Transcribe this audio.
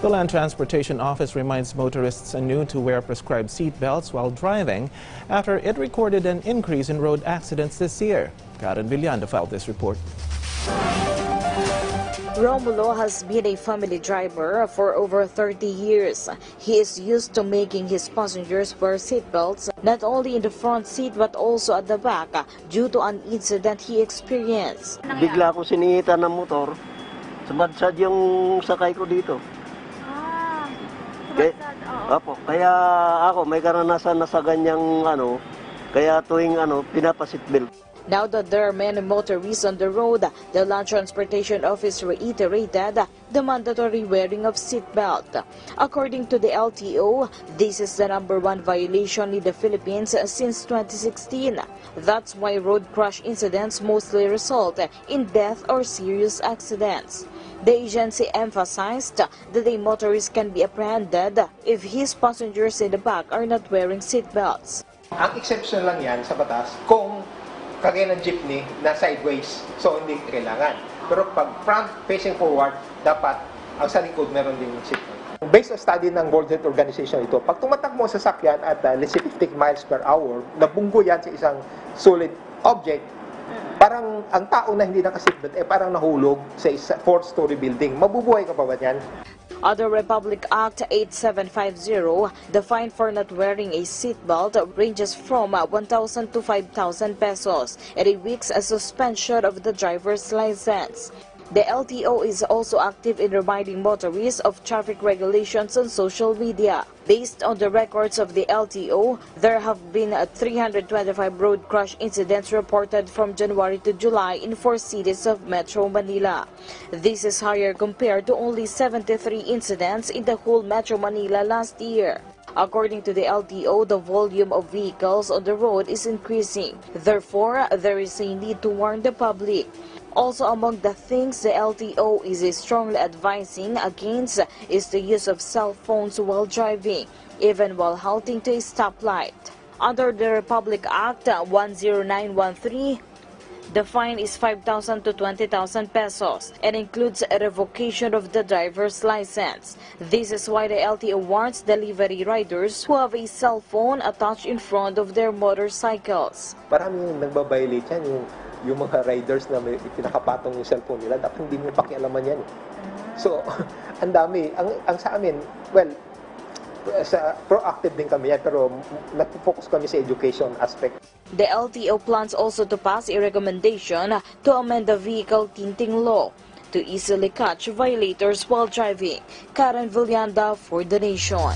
The Land Transportation Office reminds motorists anew to wear prescribed seat belts while driving after it recorded an increase in road accidents this year. Karen Villanda filed this report. Romulo has been a family driver for over 30 years. He is used to making his passengers wear seatbelts, not only in the front seat but also at the back, due to an incident he experienced. Bigla ko sinihita ng motor, sumadsad yung sakay ko dito. Ah, sumadsad, oo. Apo, kaya ako may karanasan na sa ganyang kaya tuwing pinapasitbelt. Now that there are many motorists on the road, the Land Transportation Office reiterated the mandatory wearing of seatbelt. According to the LTO, this is the #1 violation in the Philippines since 2016. That's why road crash incidents mostly result in death or serious accidents. The agency emphasized that a motorist can be apprehended if his passengers in the back are not wearing seatbelts. Ang exception lang yan sa batas kung kagaya ng jeepney na sideways, so hindi kailangan. Pero pag front facing forward, dapat ang sa likod meron din jeepney. Based on study ng World Health Organization ito, pag tumatak mo sa sasakyan at let's say 50 miles per hour, nabunggo yan sa isang solid object, parang ang tao na hindi naka-seatbelt, parang nahulog sa 4-story building. Mabubuhay ka pa ba yan? Under Republic Act 8750, the fine for not wearing a seatbelt ranges from 1,000 to 5,000 pesos and a week's suspension of the driver's license. The LTO is also active in reminding motorists of traffic regulations on social media. Based on the records of the LTO, there have been 325 road crash incidents reported from January to July in 4 cities of Metro Manila. This is higher compared to only 73 incidents in the whole Metro Manila last year. According to the LTO, the volume of vehicles on the road is increasing. Therefore, there is a need to warn the public. Also among the things the LTO is strongly advising against is the use of cell phones while driving, even while halting to a stoplight. Under the Republic Act 10913, the fine is 5,000 to 20,000 pesos and includes a revocation of the driver's license. This is why the LTO warns delivery riders who have a cell phone attached in front of their motorcycles. Maraming nagbabailate yan, yung mga riders na may pinakapatong yung cellphone nila, dapat hindi mo pakialaman yan. So, ang dami. Ang sa amin, well, proactive din kami yan, pero nag-focus kami sa education aspect. The LTO plans also to pass a recommendation to amend the vehicle tinting law to easily catch violators while driving. Karen Villanda for The Nation.